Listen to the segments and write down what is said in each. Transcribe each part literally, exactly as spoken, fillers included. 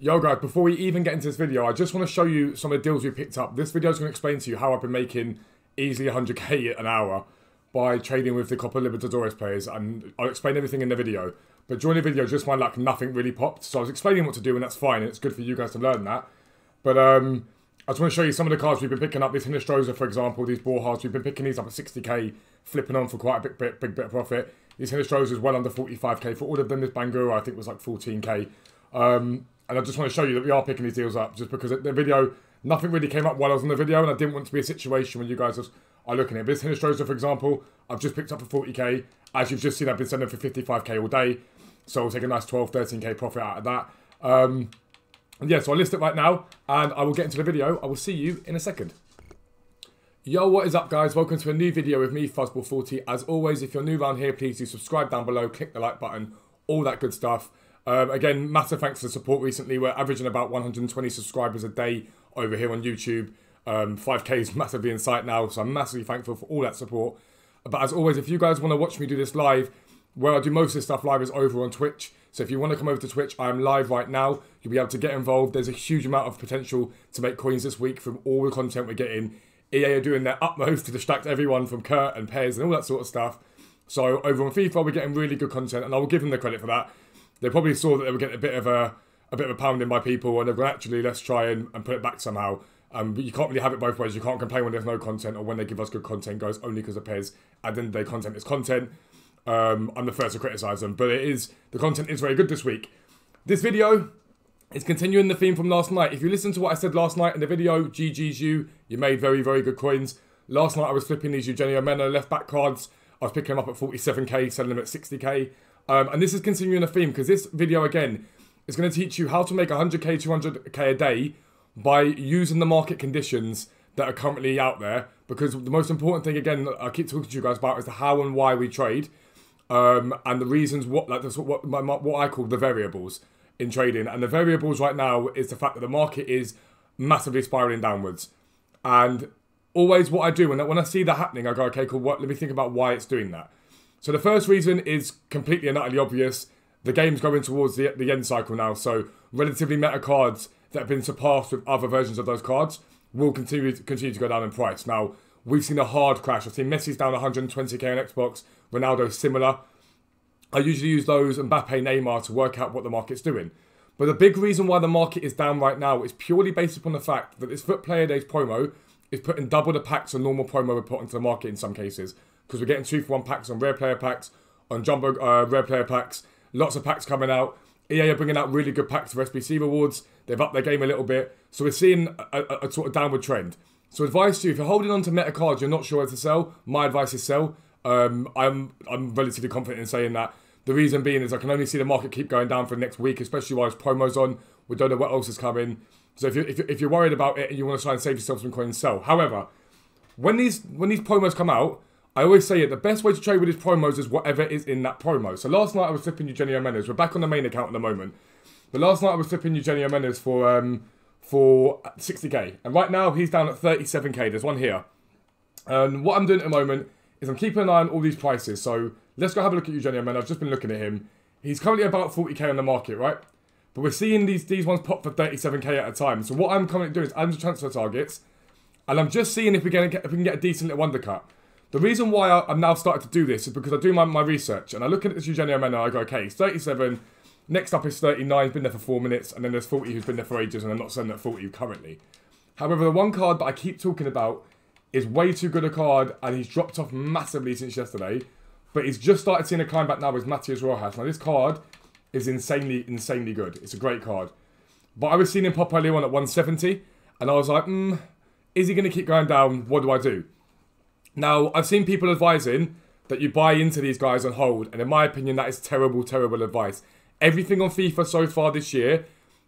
Yo guys, before we even get into this video, I just want to show you some of the deals we picked up. This video is going to explain to you how I've been making easily one hundred K an hour by trading with the Copa Libertadores players, and I'll explain everything in the video. But during the video, just my luck, nothing really popped. So I was explaining what to do, and that's fine. And it's good for you guys to learn that. But um, I just want to show you some of the cards we've been picking up. This Hinestroza, for example, these Borjas, we've been picking these up at sixty K, flipping on for quite a big bit, big bit of profit. These Hinestroza is well under forty-five K for all of them. This Bangura, I think, was like fourteen K. Um, and I just want to show you that we are picking these deals up just because the video, nothing really came up while I was on the video, and I didn't want it to be a situation when you guys are looking at it. But this Hinestroza, for example, I've just picked up for forty K. As you've just seen, I've been selling for fifty-five K all day. So I'll take a nice twelve, thirteen K profit out of that. Um, and yeah, so I'll list it right now and I will get into the video. I will see you in a second. Yo, what is up guys? Welcome to a new video with me, Fuzzball forty. As always, if you're new around here, please do subscribe down below, click the like button, all that good stuff. Um, again, massive thanks for the support recently. We're averaging about one hundred twenty subscribers a day over here on YouTube. Um, five K is massively in sight now, so I'm massively thankful for all that support. But as always, if you guys want to watch me do this live, where I do most of this stuff live is over on Twitch. So if you want to come over to Twitch, I am live right now. You'll be able to get involved. There's a huge amount of potential to make coins this week from all the content we're getting. E A are doing their utmost to distract everyone from Kurt and Pez and all that sort of stuff. So over on FIFA, we're getting really good content, and I will give them the credit for that. They probably saw that they were getting a bit of a, a, bit of a pounding by people, and they've gone, actually, let's try and, and put it back somehow. Um, but you can't really have it both ways. You can't complain when there's no content or when they give us good content, guys, only because of Pez. At the end of the day, content is content. Um, I'm the first to criticise them, but it is the content is very good this week. This video is continuing the theme from last night. If you listen to what I said last night in the video, G G's you, you made very, very good coins. Last night I was flipping these Eugenio Mena left-back cards. I was picking them up at forty-seven K, selling them at sixty K. Um, and this is continuing the theme because this video, again, is going to teach you how to make one hundred K, two hundred K a day by using the market conditions that are currently out there, because the most important thing, again, I keep talking to you guys about is the how and why we trade, um, and the reasons what like that's what my, my, what I call the variables in trading. And the variables right now is the fact that the market is massively spiraling downwards. And always what I do when when I see that happening, I go, okay, cool. What? Let me think about why it's doing that. So the first reason is completely and utterly obvious. The game's going towards the the end cycle now, so relatively meta cards that have been surpassed with other versions of those cards will continue to, continue to go down in price. Now, we've seen a hard crash. I've seen Messi's down one hundred twenty K on Xbox, Ronaldo's similar. I usually use those and Mbappe, Neymar to work out what the market's doing. But the big reason why the market is down right now is purely based upon the fact that this Foot Player Days promo is putting double the packs a normal promo would put onto the market in some cases, because we're getting two for one packs on rare player packs, on jumbo uh, rare player packs, lots of packs coming out. E A are bringing out really good packs for S B C rewards. They've upped their game a little bit. So we're seeing a, a, a sort of downward trend. So advice to you, if you're holding on to meta cards, you're not sure where to sell, my advice is sell. Um, I'm, I'm relatively confident in saying that. The reason being is I can only see the market keep going down for the next week, especially while there's promos on. We don't know what else is coming. So if you're, if you're, if you're worried about it and you want to try and save yourself some coins, sell. However, when these, when these promos come out, I always say it, the best way to trade with these promos is whatever is in that promo. So last night I was flipping Eugenio Mena's. We're back on the main account at the moment. But last night I was flipping Eugenio Mena's for um, for sixty K. And right now he's down at thirty-seven K. There's one here. And what I'm doing at the moment is I'm keeping an eye on all these prices. So let's go have a look at Eugenio Mena. I've just been looking at him. He's currently about forty K on the market, right? But we're seeing these, these ones pop for thirty-seven K at a time. So what I'm currently doing is I'm just transfer targets. And I'm just seeing if we can get, if we can get a decent little undercut. The reason why I've now started to do this is because I do my, my research and I look at this Eugenio Mena and I go, okay, he's thirty-seven, next up is thirty-nine, he's been there for four minutes, and then there's forty who's been there for ages, and I'm not selling at forty currently. However, the one card that I keep talking about is way too good a card, and he's dropped off massively since yesterday, but he's just started seeing a climb back now, is Matthias Rojas. Now this card is insanely, insanely good. It's a great card. But I was seeing him pop earlier on at one seventy, and I was like, hmm, is he going to keep going down? What do I do? Now, I've seen people advising that you buy into these guys and hold. And in my opinion, that is terrible, terrible advice. Everything on FIFA so far this year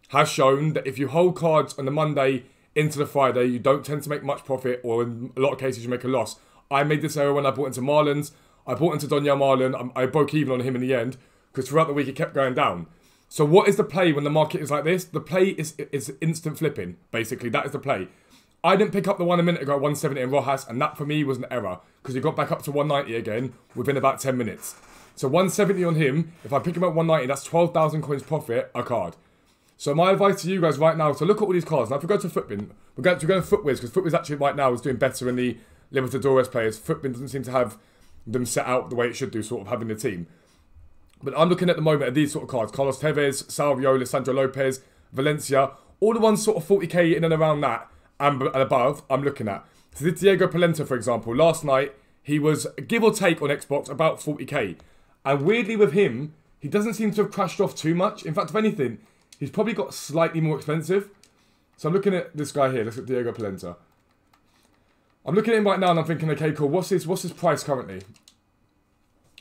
has shown that if you hold cards on the Monday into the Friday, you don't tend to make much profit, or in a lot of cases, you make a loss. I made this error when I bought into Marlins. I bought into Donnya Marlin. I broke even on him in the end because throughout the week, it kept going down. So what is the play when the market is like this? The play is, is instant flipping, basically. That is the play. I didn't pick up the one a minute ago at one seventy in Rojas, and that for me was an error because he got back up to one ninety again within about ten minutes. So one seventy on him, if I pick him up at one ninety, that's twelve thousand coins profit a card. So my advice to you guys right now is to look at all these cards. Now if we go to Footbin, we're going to go to Footwiz, because Footwiz actually right now is doing better in the Libertadores players. Footbin doesn't seem to have them set out the way it should do, sort of having the team. But I'm looking at the moment at these sort of cards. Carlos Tevez, Salvio, Lissandro Lopez, Valencia. All the ones sort of forty K in and around that and above I'm looking at. So this Diego Polenta, for example, last night he was, give or take on Xbox, about forty K. And weirdly with him, he doesn't seem to have crashed off too much. In fact, if anything, he's probably got slightly more expensive. So I'm looking at this guy here. Let's look at Diego Polenta. I'm looking at him right now and I'm thinking, okay, cool, what's his, what's his price currently?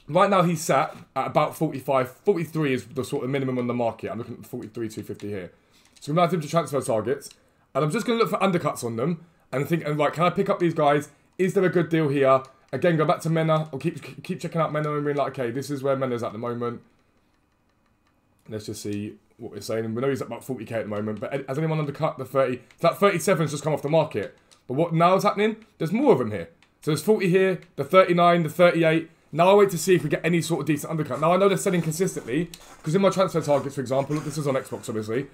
Right now he's sat at about forty-five, forty-three is the sort of minimum on the market. I'm looking at forty-three, two fifty here. So I'm going to have to transfer targets. And I'm just going to look for undercuts on them. And think, and right, can I pick up these guys? Is there a good deal here? Again, go back to Mena. I'll keep, keep checking out Mena and being like, okay, this is where Mena's at the moment. Let's just see what we're saying. We know he's at about forty K at the moment, but has anyone undercut the thirty? So that thirty-seven's just come off the market. But what now is happening? There's more of them here. So there's forty here, the thirty-nine, the thirty-eight. Now I wait to see if we get any sort of decent undercut. Now I know they're selling consistently, because in my transfer targets, for example, look, this is on Xbox, obviously.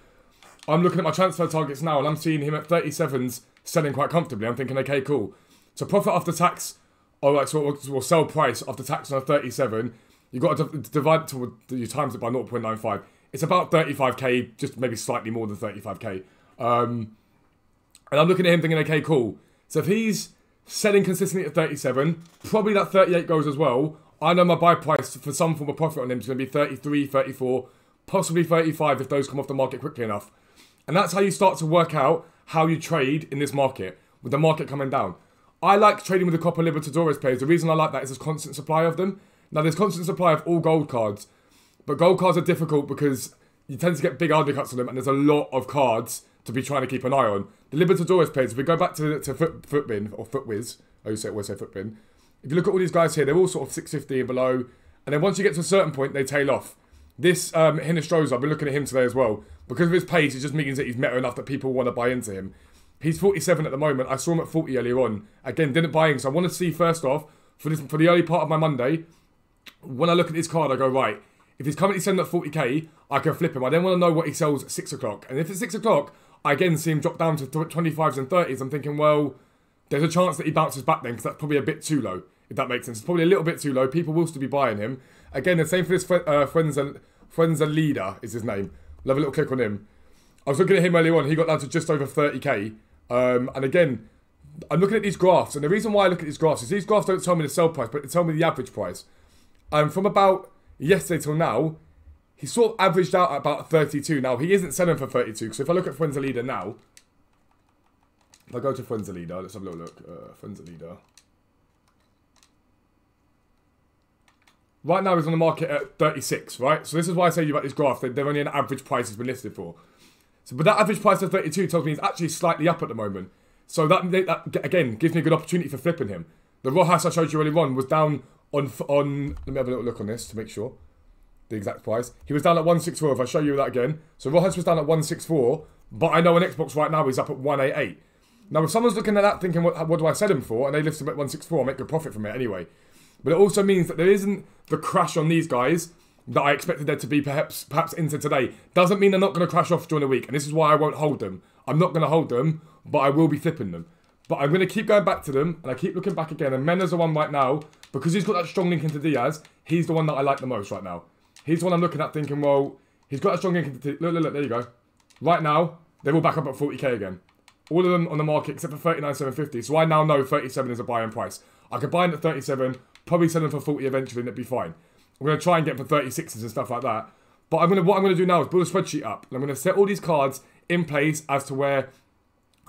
I'm looking at my transfer targets now, and I'm seeing him at thirty-sevens selling quite comfortably. I'm thinking, okay, cool. So profit after tax, all right, so we'll, we'll sell price after tax on a thirty-seven. You've got to divide, to, you times it by zero point nine five. It's about thirty-five K, just maybe slightly more than thirty-five K. Um, and I'm looking at him thinking, okay, cool. So if he's selling consistently at thirty-seven, probably that thirty-eight goes as well. I know my buy price for some form of profit on him is going to be thirty-three, thirty-four, possibly thirty-five if those come off the market quickly enough. And that's how you start to work out how you trade in this market, with the market coming down. I like trading with the Copa Libertadores players. The reason I like that is there's constant supply of them. Now, there's constant supply of all gold cards, but gold cards are difficult because you tend to get big undercuts on them, and there's a lot of cards to be trying to keep an eye on. The Libertadores players, if we go back to, to foot, Footbin, or Footwiz, I always say, always say Footbin, if you look at all these guys here, they're all sort of six fifty and below, and then once you get to a certain point, they tail off. This um, Hinestroza, I've been looking at him today as well. Because of his pace, it just means that he's meta enough that people want to buy into him. He's forty-seven at the moment. I saw him at forty earlier on. Again, didn't buy in, so I want to see first off, for, this, for the early part of my Monday, when I look at this card, I go, right, if he's currently selling at forty K, I can flip him. I then want to know what he sells at six o'clock. And if it's six o'clock, I again see him drop down to twenty-fives and thirties. I'm thinking, well, there's a chance that he bounces back then, because that's probably a bit too low, if that makes sense. It's probably a little bit too low. People will still be buying him. Again, the same for this uh, Frenzalida is his name. We'll have a little click on him. I was looking at him earlier on. He got down to just over thirty K. Um, and again, I'm looking at these graphs. And the reason why I look at these graphs is these graphs don't tell me the sell price, but they tell me the average price. And um, from about yesterday till now, he sort of averaged out at about thirty-two. Now, he isn't selling for thirty-two. Because if I look at Frenzalida now, if I go to Frenzalida, let's have a little look. Uh, Frenzalida. Right now he's on the market at thirty-six, right? So this is why I say you about this graph. They're only an average price has been listed for. So, but that average price of thirty-two tells me he's actually slightly up at the moment. So that, that again, gives me a good opportunity for flipping him. The Rojas I showed you earlier on was down on, on... Let me have a little look on this to make sure. The exact price. He was down at one sixty-four, if I show you that again. So Rojas was down at one sixty-four, but I know on Xbox right now he's up at one eighty-eight. Now if someone's looking at that thinking, what, what do I sell him for? And they list him at one sixty-four, I'll make a profit from it anyway. But it also means that there isn't the crash on these guys that I expected there to be perhaps perhaps into today. Doesn't mean they're not going to crash off during the week. And this is why I won't hold them. I'm not going to hold them, but I will be flipping them. But I'm going to keep going back to them, and I keep looking back again. And Mena's the one right now, because he's got that strong link into Diaz, he's the one that I like the most right now. He's the one I'm looking at thinking, well, he's got a strong link into... Look, look, look, there you go. Right now, they're all back up at forty K again. All of them on the market except for thirty-nine seven fifty. So I now know thirty-seven is a buy-in price. I could buy in at thirty-seven... Probably sell them for forty eventually, and it'd be fine. I'm going to try and get them for thirty-sixes and stuff like that. But I'm going to, what I'm going to do now is build a spreadsheet up. And I'm going to set all these cards in place as to where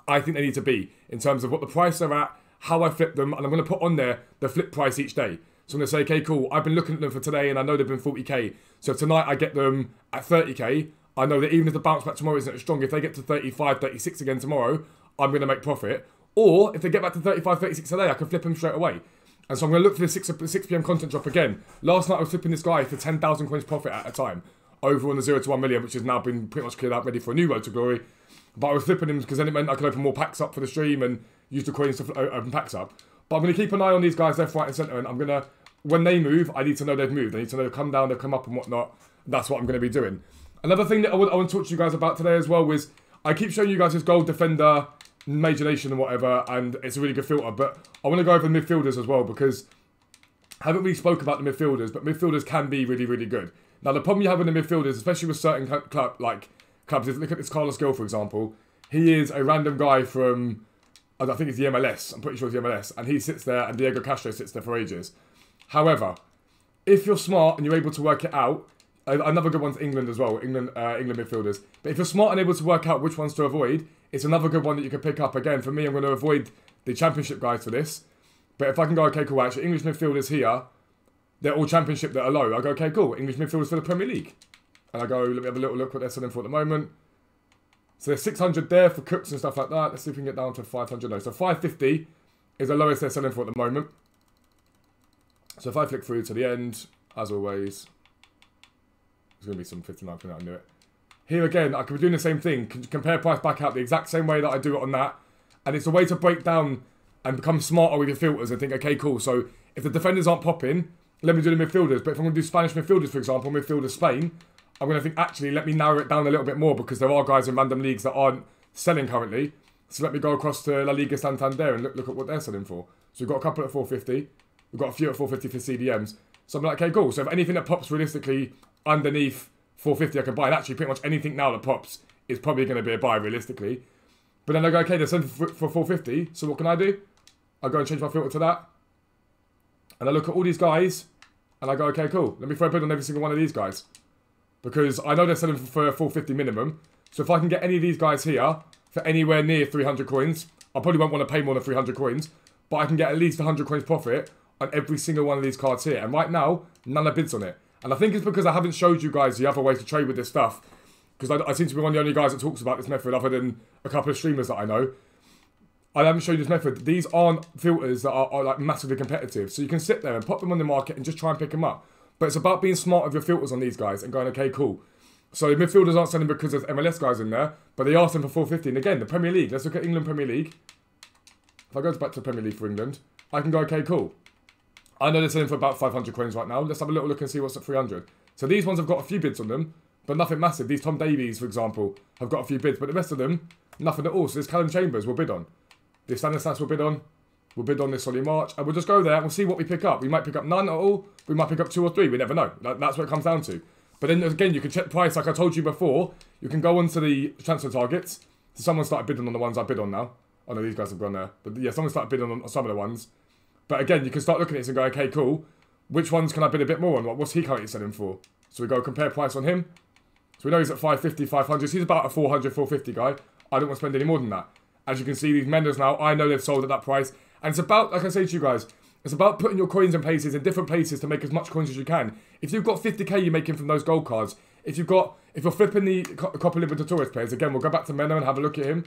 I think they need to be. In terms of what the price they're at, how I flip them. And I'm going to put on there the flip price each day. So I'm going to say, okay, cool. I've been looking at them for today, and I know they've been forty K. So if tonight I get them at thirty K, I know that even if the bounce back tomorrow isn't as strong, if they get to thirty-five, thirty-six again tomorrow, I'm going to make profit. Or if they get back to thirty-five, thirty-six today, I can flip them straight away. And so I'm going to look for the six p m content drop again. Last night I was flipping this guy for ten thousand coins profit at a time. Over on the zero to one million, which has now been pretty much cleared out, ready for a new road to glory. But I was flipping him because then it meant I could open more packs up for the stream and use the coins to open packs up. But I'm going to keep an eye on these guys left, right and centre. And I'm going to, when they move, I need to know they've moved. I need to know they've come down, they've come up and whatnot. That's what I'm going to be doing. Another thing that I, would, I want to talk to you guys about today as well was, I keep showing you guys this goal defender, Major Nation and whatever, and it's a really good filter, but I want to go over midfielders as well, because I haven't really spoke about the midfielders, but midfielders can be really, really good. Now, the problem you have with the midfielders, especially with certain club, like clubs, if you look at this Carlos Gill, for example, he is a random guy from, I think it's the M L S, I'm pretty sure it's the M L S, and he sits there, and Diego Castro sits there for ages. However, if you're smart and you're able to work it out, another good one's England as well, England uh, England midfielders. But if you're smart and able to work out which ones to avoid, it's another good one that you can pick up. Again, for me, I'm going to avoid the Championship guys for this. But if I can go, okay, cool, actually, English midfielders here, they're all Championship that are low. I go, okay, cool, English midfielders for the Premier League. And I go, let me have a little look what they're selling for at the moment. So there's six hundred there for Cooks and stuff like that. Let's see if we can get down to five hundred. No, so five fifty is the lowest they're selling for at the moment. So if I flick through to the end, as always, there's going to be some fifty-nine, I knew it. Here again, I could be doing the same thing. Compare price back out the exact same way that I do it on that. And it's a way to break down and become smarter with your filters and think, okay, cool. So if the defenders aren't popping, let me do the midfielders. But if I'm going to do Spanish midfielders, for example, midfielders Spain, I'm going to think, actually, let me narrow it down a little bit more, because there are guys in random leagues that aren't selling currently. So let me go across to La Liga Santander and look, look at what they're selling for. So we've got a couple at four fifty. We've got a few at four fifty for C D Ms. So I'm like, okay, cool. So if anything that pops realistically underneath four fifty, I can buy. And actually, pretty much anything now that pops is probably going to be a buy realistically. But then I go, okay, they're selling for, for four fifty. So what can I do? I go and change my filter to that. And I look at all these guys. And I go, okay, cool. Let me throw a bid on every single one of these guys, because I know they're selling for four fifty minimum. So if I can get any of these guys here for anywhere near three hundred coins, I probably won't want to pay more than three hundred coins, but I can get at least one hundred coins profit on every single one of these cards here. And right now, none of bids on it. And I think it's because I haven't showed you guys the other ways to trade with this stuff, because I, I seem to be one of the only guys that talks about this method other than a couple of streamers that I know. I haven't shown you this method. These aren't filters that are, are like massively competitive. So you can sit there and pop them on the market and just try and pick them up. But it's about being smart with your filters on these guys and going, okay, cool. So midfielders aren't selling because there's M L S guys in there, but they are selling for four fifty. And again, the Premier League. Let's look at England Premier League. If I go back to Premier League for England, I can go, okay, cool. I know they're selling for about five hundred coins right now. Let's have a little look and see what's at three hundred. So these ones have got a few bids on them, but nothing massive. These Tom Davies, for example, have got a few bids, but the rest of them, nothing at all. So this Callum Chambers will bid on. This Stanislas will bid on. We'll bid on this Solly March, and we'll just go there and we'll see what we pick up. We might pick up none at all. We might pick up two or three. We never know. That's what it comes down to. But then again, you can check price. Like I told you before, you can go onto the transfer targets. So someone started bidding on the ones I bid on now. I know these guys have gone there. But yeah, someone started bidding on some of the ones. But again, you can start looking at this and go, okay, cool. Which ones can I bid a bit more on? What's he currently selling for? So we go compare price on him. So we know he's at five fifty, five hundred. So he's about a four hundred, four fifty guy. I don't want to spend any more than that. As you can see, these Mendes now, I know they've sold at that price. And it's about, like I say to you guys, it's about putting your coins in places, in different places, to make as much coins as you can. If you've got fifty K you're making from those gold cards, if you've got, if you're flipping the Copa Libertadores players, again, we'll go back to Mena and have a look at him.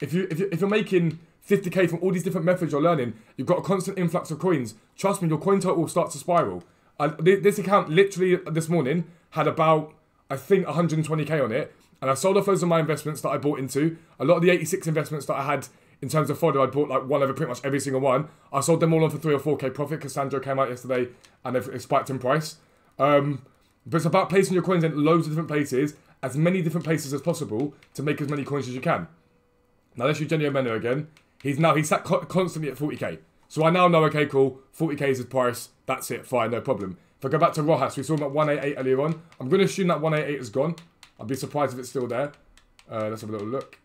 If, you, if, you, if you're making fifty K from all these different methods you're learning, you've got a constant influx of coins. Trust me, your coin total starts to spiral. Uh, this account literally this morning had about, I think, one hundred twenty K on it. And I sold off loads of my investments that I bought into. A lot of the eighty-six investments that I had in terms of fodder, I bought like one over pretty much every single one. I sold them all on for three or four K profit because Sandro came out yesterday and they've spiked in price. Um, but it's about placing your coins in loads of different places, as many different places as possible, to make as many coins as you can. Now that's Eugenio Mena again. He's now, he's sat co constantly at forty K. So I now know, okay, cool, forty K is his price. That's it, fine, no problem. If I go back to Rojas, we saw him at one eighty-eight earlier on. I'm going to assume that one eighty-eight is gone. I'd be surprised if it's still there. Uh, let's have a little look.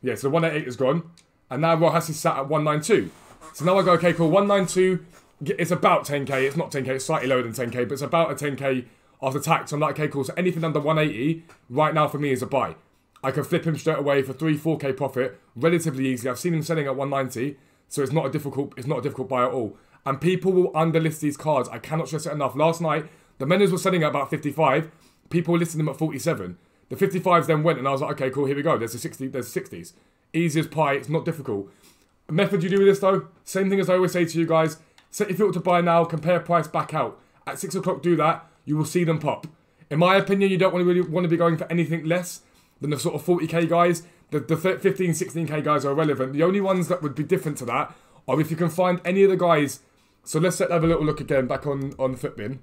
Yeah, so the one eighty-eight is gone. And now Rojas is sat at one ninety-two. So now I go, okay, cool, one ninety-two. It's about ten K. It's not ten K. It's slightly lower than ten K, but it's about a ten K after tax. I'm like, okay, cool. So anything under one eighty right now for me is a buy. I can flip him straight away for three, four K profit relatively easily. I've seen him selling at one ninety, so it's not a difficult, it's not a difficult buy at all. And people will underlist these cards. I cannot stress it enough. Last night, the Menas were selling at about fifty-five. People were listing them at forty-seven. The fifty-fives then went, and I was like, okay, cool, here we go. There's the sixty, there's the sixties. Easy as pie, it's not difficult. The method you do with this though, same thing as I always say to you guys, set your filter to buy now, compare price back out. At six o'clock, do that, you will see them pop. In my opinion, you don't want to really want to be going for anything less than the sort of forty K guys. The, the fifteen, sixteen K guys are irrelevant. The only ones that would be different to that are if you can find any of the guys. So let's have a little look again back on, on Footbin.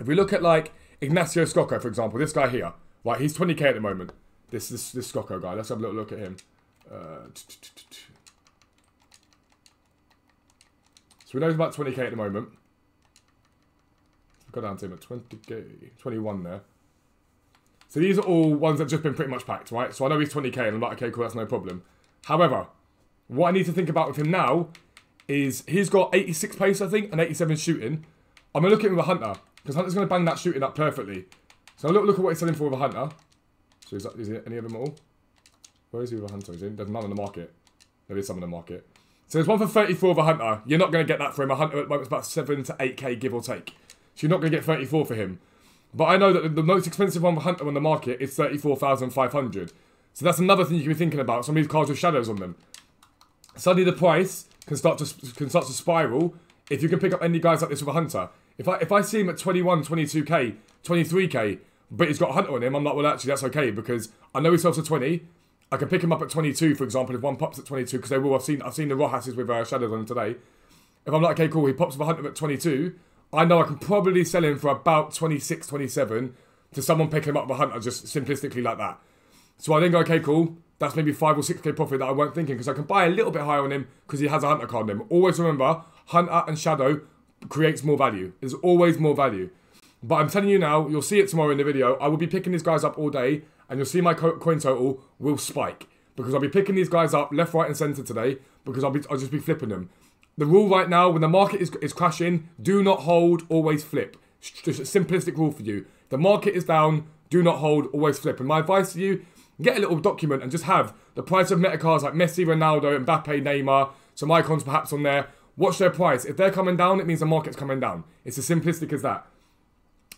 If we look at like, Ignacio Scocco, for example, this guy here. Right, he's twenty K at the moment. This this this Scocco guy. Let's have a little look at him. Uh, so we know he's about twenty K at the moment. Go down to him at twenty K, twenty-one there. So these are all ones that have just been pretty much packed, right? So I know he's twenty K and I'm like, okay, cool, that's no problem. However, what I need to think about with him now is he's got eighty-six pace, I think, and eighty-seven shooting. I'm going to look at him with a Hunter, because Hunter's going to bang that shooting up perfectly. So I'll look, look at what he's selling for with a Hunter. So is, that, is there any of them at all? Where is he with a Hunter? Is there, there's none on the market. There is some on the market. So there's one for thirty-four with a Hunter. You're not going to get that for him. A Hunter at the moment is about seven to eight K, give or take. So you're not going to get thirty-four for him. But I know that the most expensive one for Hunter on the market is thirty-four thousand five hundred. So that's another thing you can be thinking about. Some of these cards with shadows on them. Suddenly the price can start to can start to spiral if you can pick up any guys like this with a Hunter. If I if I see him at twenty-one, twenty-two K, twenty-three K, but he's got a Hunter on him, I'm like, well, actually, that's okay because I know he sells for twenty. I can pick him up at twenty-two, for example, if one pops at twenty-two, because they will. I've seen I've seen the Rojases with uh, shadows on him today. If I'm like, okay, cool, he pops with a Hunter at twenty-two. I know I can probably sell him for about twenty-six, twenty-seven to someone picking him up with a Hunter, just simplistically like that. So I then go, okay, cool. That's maybe five or six K profit that I weren't thinking because I can buy a little bit higher on him because he has a Hunter card on him. Always remember, Hunter and Shadow creates more value. There's always more value. But I'm telling you now, you'll see it tomorrow in the video, I will be picking these guys up all day and you'll see my coin total will spike because I'll be picking these guys up left, right and centre today because I'll, be, I'll just be flipping them. The rule right now, when the market is, is crashing, do not hold, always flip. Just a simplistic rule for you. The market is down, do not hold, always flip. And my advice to you, get a little document and just have the price of meta cards like Messi, Ronaldo, Mbappe, Neymar, some icons perhaps on there. Watch their price. If they're coming down, it means the market's coming down. It's as simplistic as that.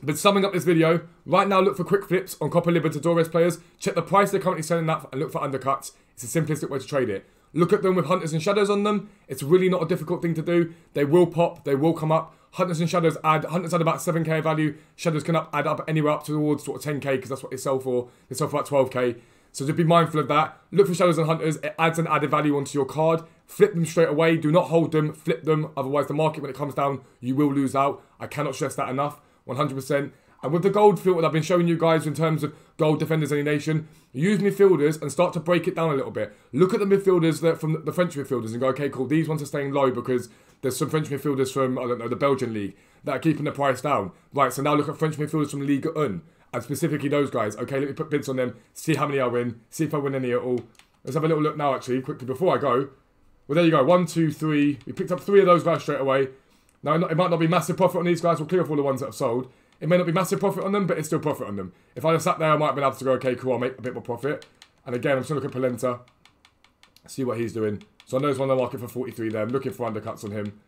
But summing up this video, right now look for quick flips on Copa Libertadores players. Check the price they're currently selling that and look for undercuts. It's a simplistic way to trade it. Look at them with Hunters and Shadows on them. It's really not a difficult thing to do. They will pop. They will come up. Hunters and Shadows add. Hunters add about seven K value. Shadows can up, add up anywhere up towards sort of ten K because that's what they sell for. They sell for about twelve K. So just be mindful of that. Look for Shadows and Hunters. It adds an added value onto your card. Flip them straight away. Do not hold them. Flip them. Otherwise the market when it comes down, you will lose out. I cannot stress that enough. one hundred percent. And with the gold filter that I've been showing you guys in terms of gold defenders any nation, use midfielders and start to break it down a little bit. Look at the midfielders that from the French midfielders and go, okay, cool, these ones are staying low because there's some French midfielders from, I don't know, the Belgian league that are keeping the price down. Right, so now look at French midfielders from Ligue one and specifically those guys. Okay, let me put bids on them, see how many I win, see if I win any at all. Let's have a little look now, actually, quickly before I go. Well, there you go, one, two, three. We picked up three of those guys straight away. Now, it might not be massive profit on these guys. We'll clear off all the ones that have sold. It may not be massive profit on them, but it's still profit on them. If I just sat there, I might have been able to go, okay, cool, I'll make a bit more profit. And again, I'm just going to look at Polenta, see what he's doing. So I know he's on the market for forty-three there. I'm looking for undercuts on him.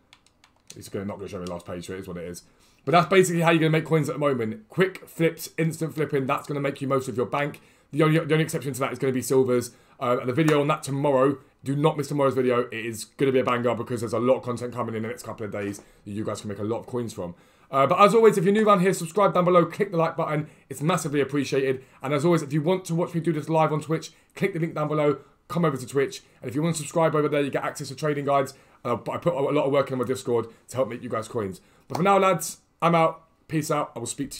He's gonna, not going to show me last page, so it is what it is. But that's basically how you're going to make coins at the moment. Quick flips, instant flipping, that's going to make you most of your bank. The only, the only exception to that is going to be silvers. Uh, and the video on that tomorrow, do not miss tomorrow's video. It is going to be a banger because there's a lot of content coming in the next couple of days that you guys can make a lot of coins from. Uh, but as always, if you're new around here, subscribe down below, click the like button. It's massively appreciated. And as always, if you want to watch me do this live on Twitch, click the link down below, come over to Twitch. And if you want to subscribe over there, you get access to trading guides. Uh, but I put a lot of work in my Discord to help make you guys coins. But for now, lads, I'm out. Peace out. I will speak to you.